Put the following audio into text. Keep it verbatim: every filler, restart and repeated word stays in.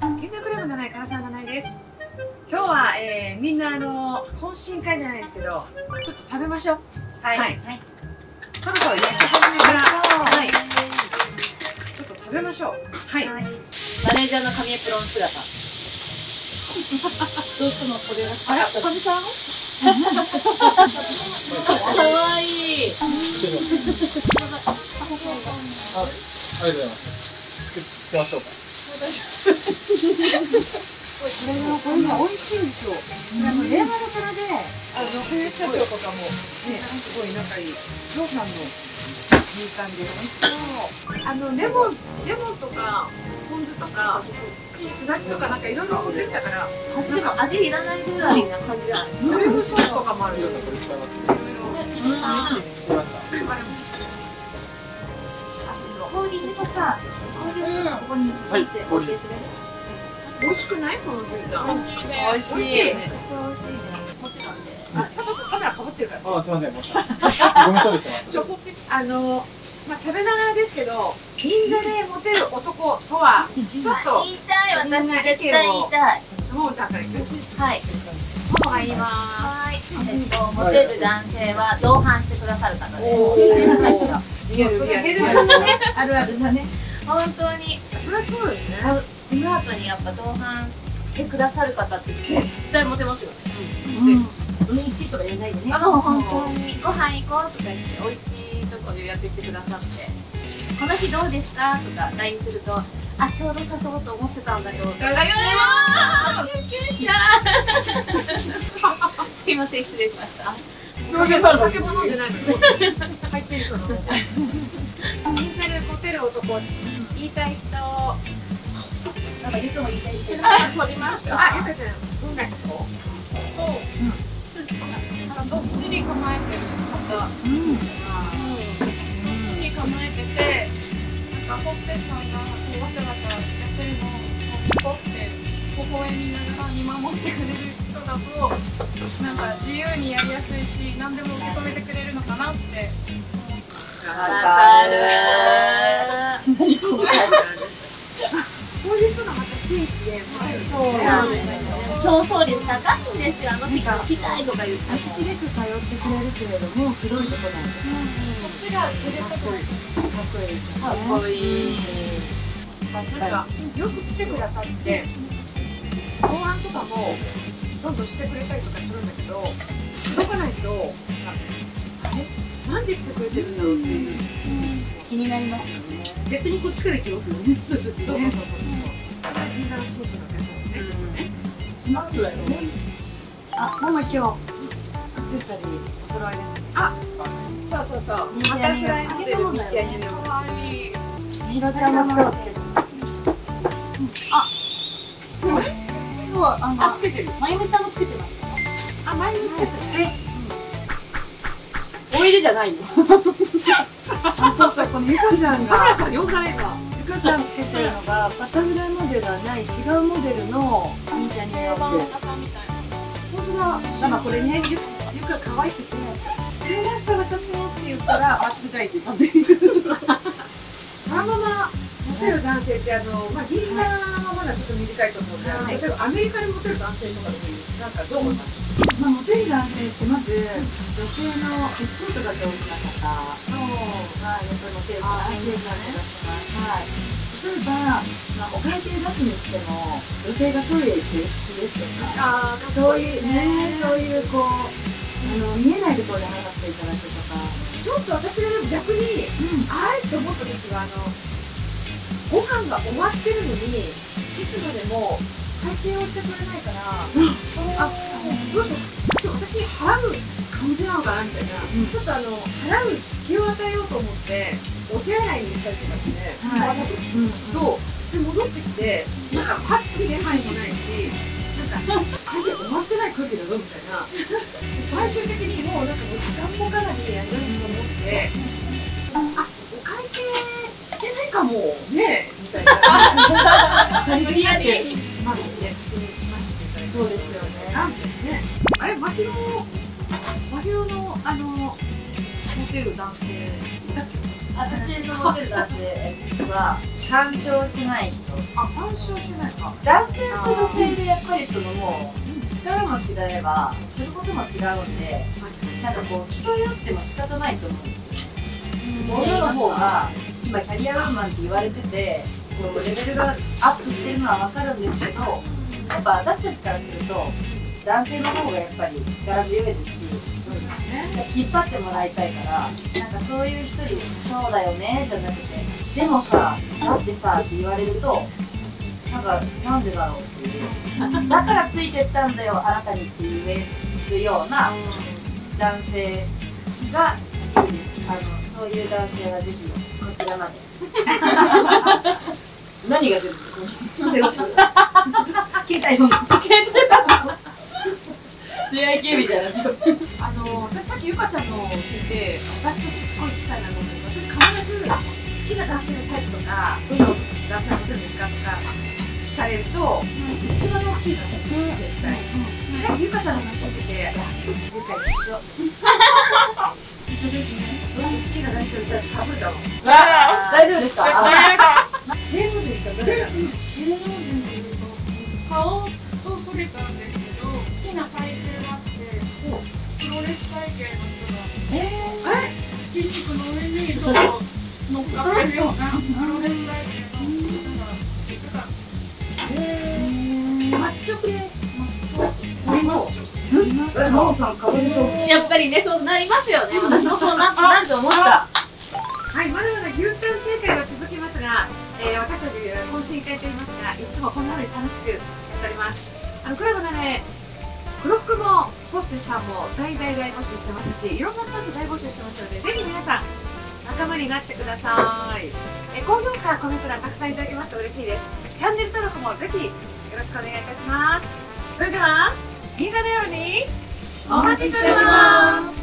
健全クラブなない唐沢なないです。今日は、えー、みんなあの懇親会じゃないですけど、ちょっと食べましょう。はい。はいはい、そろそろ焼き始めから。はい。ちょっと食べましょう。はい。はい、マネージャーの神エプロン姿。どうしてもこれをしたかった。あれ、おかみさん？可愛い。あ、ありがとうございます。作りましょうか。これもこれも美味しいんですよ。あのレバノからで、あの福井社長とかもね、すごい仲いい。ジョーさんの牛タンです。あのレモンレモンとかポン酢とかすだちとかなんかいろいろ持ってきたから、なんか味いらないぐらいな感じじゃないですか。クリームソースとかもあるよ。氷入れたさ、氷をここに置いて置いてくれる。美味しくないこの牛タン。美味しい。めっちゃ美味しいね。持ってたんで。あ、佐藤カメラかぶってるから。あ、すみません。ごめん処理してます。あの、まあ食べながらですけど、銀座でモテる男とはちょっと言いたい私絶対言いたい。ももちゃんからいきます。はい。ももが言います。はい。モテる男性は同伴してくださる方です。リアルリアルあるあるだね。本当にそりゃそうですね。スマートにやっぱ同伴してくださる方って絶対モテますよね。うん、うん、いちとか言えないでね。あの本当にご飯行こうとか言って美味しいとこでやってきてくださって、この日どうですかとか ライン すると、あ、ちょうど誘おうと思ってたんだよとか。すいません、失礼しました。酒も飲んでないのに入ってるそのモテるモテる男言いたい人、なんかゆずも言いたい人取りました。あ、ゆずちゃんどんな人となんかどっしり構えてる方、どっしり構えてて、なんかほっぺさんがわちゃわちゃやってるのをニコって微笑みながら見守ってくれる人だと、なんか自由にやりやすいし、何でも受け止めてくれるのかなって。わかるー。こういう人がまたステージで競争率高いんですよ。あの席行きたいとか言って足しげく通ってくれるけれども、くどいとこなんです。こっちが照れっぽくかっこいい。なんかよく来てくださって後半とかもどんどんしてくれたりとかするんだけど、動かないと、あれなんで来てくれてるんだろうっていう、気になりますよね。逆にこっちから行きますよね。そうそうそうそう。銀座の紳士の皆さんね、いますよね。あ、ママ今日アクセサリーお揃いです。あ、そうそうそう。またフライに出てるみたいにかわいい。みろちゃんの顔つけてる。あ、すごい。あの、つけてる。まゆみさんもつけてました。あ、まゆみつけてる。オイルじゃないの。あ、そうそう、このゆかちゃんが。ゆかちゃんつけてるのが、バタフライモデルではない、違うモデルの。みたいな。本当だ。なんかこれね、ゆ、ゆか可愛くて。これ出した私もって言ったら、間違えてたんで。そのまま。モテる男性ってあの、まあ、銀座はまだちょっと短いと思うけど、例えばアメリカでモテる男性とかでもいいです。なんかどう思いますか？まあ、モテる男性ってまず、女性のエスコートが上手な方が、やっぱりモテる男性なんだと思います。例えば、まあ、お会計出すにしても、女性がトイレ行って好きですとか、そういうね、そういうこう、あの見えないところで話していただくとか、ちょっと私が逆に、あーって思った時は、あの、ご飯が終わってるのに、いつまでも会計をしてくれないから、あ、どうしよう、私払う感じなのかなみたいな、ちょっとあの払う隙を与えようと思って、お手洗いに行ったりとかして、そう、で戻ってきて、なんかパッチ出ないもないし、なんか会計終わってない空気だぞみたいな、最終的にもうなんか時間もかなりやりやすいと思って、あ、お会計してないかもねみたいな。無理やりまあね、そうですよね。なんですね。あれマヒロマヒロのあのモテる男性。私のモテる男性は干渉しない人。あ、干渉しないか。男性と女性でやっぱりそのもう力も違えばすることも違うので、なんかこう競い合っても仕方ないと思うんですよ。女の方が今キャリアウーマンって言われてて、こうレベルがアップしてるのはわかるんですけど、やっぱ私たちからすると男性の方がやっぱり力強いですし、引っ張ってもらいたいから、なんかそういう一人、そうだよねじゃなくて、でもさ、だってさって言われると、なんか、なんでだろうっていう、だからついてったんだよ、あなたにって言えるような男性がいいです。あのそういう男性はぜひ、こちらまで。何が出るの？携帯も。出会い系みたいな。あの私さっきゆかちゃんのを聞いて、私とすっごい近いなと思って、私必ず好きな男性のタイプとか、どの男性のことですかとか聞かれると、一番大きいのね、絶対。さっきゆかちゃんの話聞いてて、ゆか一緒。一緒ですね。私好きな男性のタイプかぶるだろう。大丈夫ですか？全部ですか？誰だ？顔とそれたんですけど、好きなタイプ。プロレス体験の人が筋肉の上にちょっと乗っかってるようなプロレス体験の人が言ってたんですよ。マッチョ系やっぱりね、そうなりますよね。そうなると思った。はい、まだまだ牛タン大会は続きますが、えー、私たち懇親会といいますが、いつもこんなふうに楽しくやっております。あのクラブがね、クロックもホステスさんも大大大募集してますし、いろんなスタッフ大募集してますので、ぜひ皆さん仲間になってください。え高評価、コメント欄たくさんいただけますと嬉しいです。チャンネル登録もぜひよろしくお願いいたします。それでは銀座の夜にお待ちしております。